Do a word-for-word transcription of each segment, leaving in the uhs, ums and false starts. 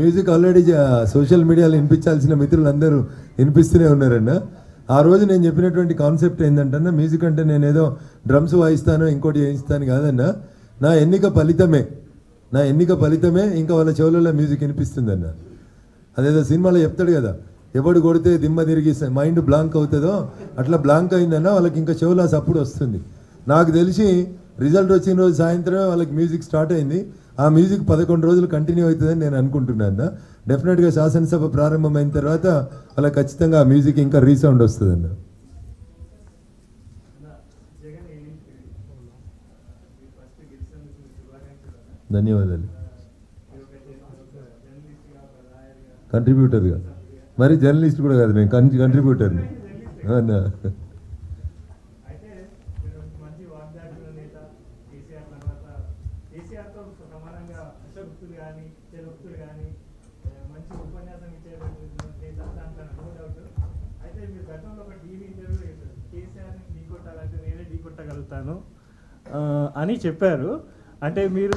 Music already social మీడియాలో వినిపించాల్సిన మిత్రులందరూ వినిపిస్తూనే ఉన్నారన్న. ఆ రోజు నేను చెప్పినటువంటి కాన్సెప్ట్ ఏంటంటే, మ్యూజిక్ అంటే నేనేదో డ్రమ్స్ వాయిస్తాను ఇంకోటి వేయిస్తాను కాదన్న, నా ఎన్నిక ఫలితమే నా ఎన్నిక ఫలితమే ఇంకా వాళ్ళ చెవులలో మ్యూజిక్ వినిపిస్తుందన్న. అదేదో సినిమాలో చెప్తాడు కదా, ఎవడు కొడితే దిమ్మ తిరిగి మైండ్ బ్లాంక్ అవుతుందో అట్లా బ్లాంక్ అయిందన్న, వాళ్ళకి ఇంకా చెవుల సప్పుడు వస్తుంది. నాకు తెలిసి రిజల్ట్ వచ్చిన రోజు సాయంత్రమే వాళ్ళకి మ్యూజిక్ స్టార్ట్ అయింది. ఆ మ్యూజిక్ పదకొండు రోజులు కంటిన్యూ అవుతుందని నేను అనుకుంటున్నాను. డెఫినెట్గా శాసనసభ ప్రారంభమైన తర్వాత అలా ఖచ్చితంగా ఆ మ్యూజిక్ ఇంకా రీసౌండ్ వస్తుందన్న. ధన్యవాదాలు. కంట్రిబ్యూటర్గా, మరి జర్నలిస్ట్ కూడా కాదు, నేను కంట్రిబ్యూటర్ని. తాను అని చెప్పారు. అంటే మీరు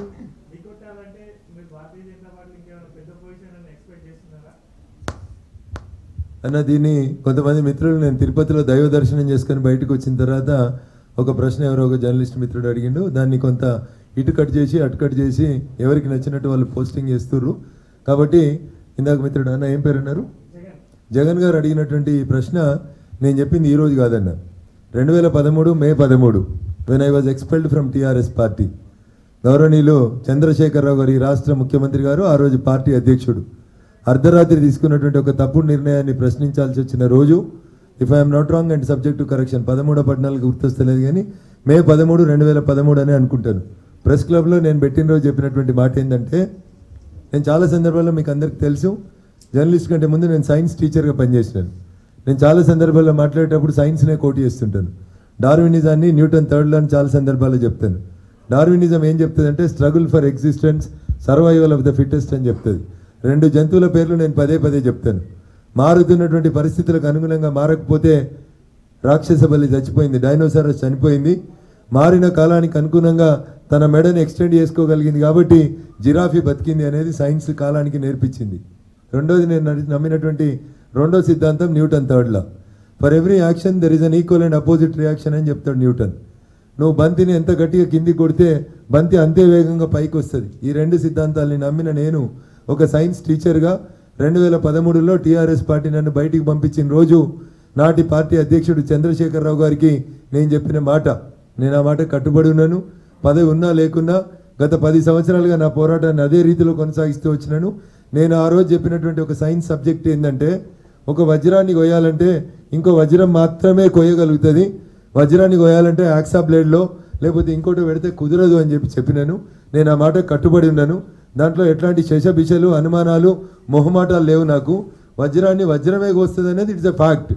దిగొట్టాలంటే మీరు భారతీయ జనతా పార్టీ ఇంకేమైనా పెద్ద పొజిషన్ అని ఎక్స్పెక్ట్ చేస్తున్నారా అన్న? దీన్ని కొంతమంది మిత్రులు, నేను తిరుపతిలో దైవ దర్శనం చేసుకొని బయటకు వచ్చిన తర్వాత ఒక ప్రశ్న ఎవరో ఒక జర్నలిస్ట్ మిత్రుడు అడిగిండు, దాన్ని కొంత ఇటు కట్ చేసి అటు కట్ చేసి ఎవరికి నచ్చినట్టు వాళ్ళు పోస్టింగ్ చేస్తున్నారు. కాబట్టి ఇందాక మిత్రుడు అన్న ఏం పేరు అన్నారు, జగన్ గారు అడిగినటువంటి ఈ ప్రశ్న నేను చెప్పింది ఈరోజు కాదన్న, రెండు వేల పదమూడు మే పదమూడు when I was expelled from TRS party. గౌరవనీయులు చంద్రశేఖర్ రావు గారు, రాష్ట్ర ముఖ్యమంత్రి గారు, ఆ రోజు పార్టీ అధ్యక్షుడు, అర్ధరాత్రి తీసుకున్నటువంటి ఒక తప్పుడు నిర్ణయాన్ని ప్రశ్నించాల్సి వచ్చిన రోజు, if I'm not wrong and subject to correction, పదమూడో పద్నాలుగు గుర్తొస్తలేదు కానీ మే పదమూడు రెండు వేల పదమూడు అని అనుకుంటాను. ప్రెస్ క్లబ్లో నేను పెట్టిన రోజు చెప్పినటువంటి మాట ఏంటంటే, నేను చాలా సందర్భాల్లో, మీకు అందరికీ తెలుసు, జర్నలిస్ట్ కంటే ముందు నేను సైన్స్ టీచర్గా పనిచేసినాను. నేను చాలా సందర్భాల్లో మాట్లాడేటప్పుడు సైన్స్నే కోట్ చేస్తుంటాను. డార్వినిజాన్ని, న్యూటన్ థర్డ్ లా అని చాలా సందర్భాల్లో చెప్తాను. డార్వినిజం ఏం చెప్తుందంటే, struggle for existence, survival of the fittest అని చెప్తుంది. రెండు జంతువుల పేర్లు నేను పదే పదే చెప్తాను. మారుతున్నటువంటి పరిస్థితులకు అనుగుణంగా మారకపోతే రాక్షస బలి చచ్చిపోయింది, డైనోసారస్ చనిపోయింది. మారిన కాలానికి అనుగుణంగా తన మెడని ఎక్స్టెండ్ చేసుకోగలిగింది కాబట్టి జిరాఫీ బతికింది అనేది సైన్స్ కాలానికి నేర్పించింది. రెండోది నేను నమ్మినటువంటి రెండో సిద్ధాంతం Newton third law, for every action there is an equal and opposite reaction అని చెప్తాడు న్యూటన్. నువ్వు బంతిని ఎంత గట్టిగా కిందికి కొడితే బంతి అంతే వేగంగా పైకి వస్తుంది. ఈ రెండు సిద్ధాంతాలని నమ్మిన నేను ఒక సైన్స్ టీచర్గా రెండు వేల పదమూడులో టీఆర్ఎస్ పార్టీ నన్ను బయటికి పంపించిన రోజు నాటి పార్టీ అధ్యక్షుడు చంద్రశేఖర్ రావు గారికి నేను చెప్పిన మాట, నేను ఆ మాట కట్టుబడి ఉన్నాను. పదవి ఉన్నా లేకున్నా గత పది సంవత్సరాలుగా నా పోరాటాన్ని అదే రీతిలో కొనసాగిస్తూ వచ్చినాను. నేను ఆ రోజు చెప్పినటువంటి ఒక సైన్స్ సబ్జెక్ట్ ఏంటంటే, ఒక వజ్రాన్ని కొయ్యాలంటే ఇంకో వజ్రం మాత్రమే కొయ్యగలుగుతుంది, వజ్రాన్ని కొయ్యాలంటే యాక్సా బ్లేడ్లో లేకపోతే ఇంకోటి పెడితే కుదరదు అని చెప్పి చెప్పినాను. నేను ఆ మాట కట్టుబడి ఉన్నాను. దాంట్లో ఎట్లాంటి శశబిషలు, అనుమానాలు, మొహమాటాలు లేవు. నాకు వజ్రాన్ని వజ్రమే కోస్తుంది అనేది ఇట్స్ ఎ ఫ్యాక్ట్.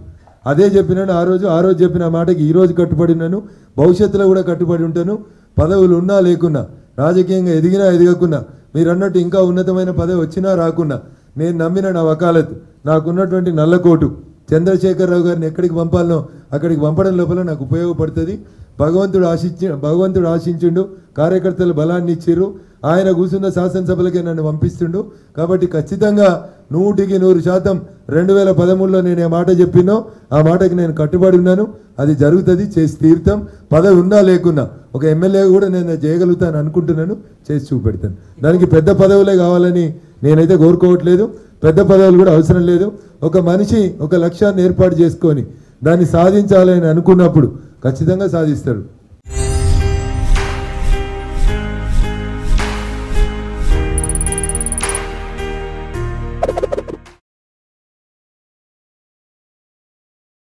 అదే చెప్పినాను ఆ రోజు. ఆ రోజు చెప్పిన మాటకి ఈరోజు కట్టుబడి ఉన్నాను, భవిష్యత్తులో కూడా కట్టుబడి ఉంటాను. పదవులు ఉన్నా లేకున్నా, రాజకీయంగా ఎదిగినా ఎదగకున్నా, మీరు అన్నట్టు ఇంకా ఉన్నతమైన పదవి వచ్చినా రాకున్నా, నేను నమ్మిన నా వకాలత్, నాకున్నటువంటి నల్లకోటు, చంద్రశేఖర్ రావు గారిని ఎక్కడికి పంపాలనో అక్కడికి పంపడం లోపల నాకు ఉపయోగపడుతుంది. భగవంతుడు ఆశించి భగవంతుడు ఆశించిండు, కార్యకర్తలు బలాన్ని ఇచ్చిర్రు, ఆయన కూర్చున్న శాసనసభలకే నన్ను పంపిస్తుండు. కాబట్టి ఖచ్చితంగా నూటికి నూరు శాతం రెండు వేల పదమూడులో నేను ఏ మాట చెప్పినో ఆ మాటకి నేను కట్టుబడి ఉన్నాను. అది జరుగుతుంది, చేసి తీర్థం. పదవి ఉన్నా లేకున్నా ఒక ఎమ్మెల్యే కూడా నేను చేయగలుగుతాను అనుకుంటున్నాను, చేసి చూపెడతాను. దానికి పెద్ద పదవులే కావాలని నేనైతే కోరుకోవట్లేదు, పెద్ద పదవులు కూడా అవసరం లేదు. ఒక మనిషి ఒక లక్ష్యాన్ని ఏర్పాటు చేసుకొని దాన్ని సాధించాలని అనుకున్నప్పుడు ఖచ్చితంగా సాధిస్తాడు.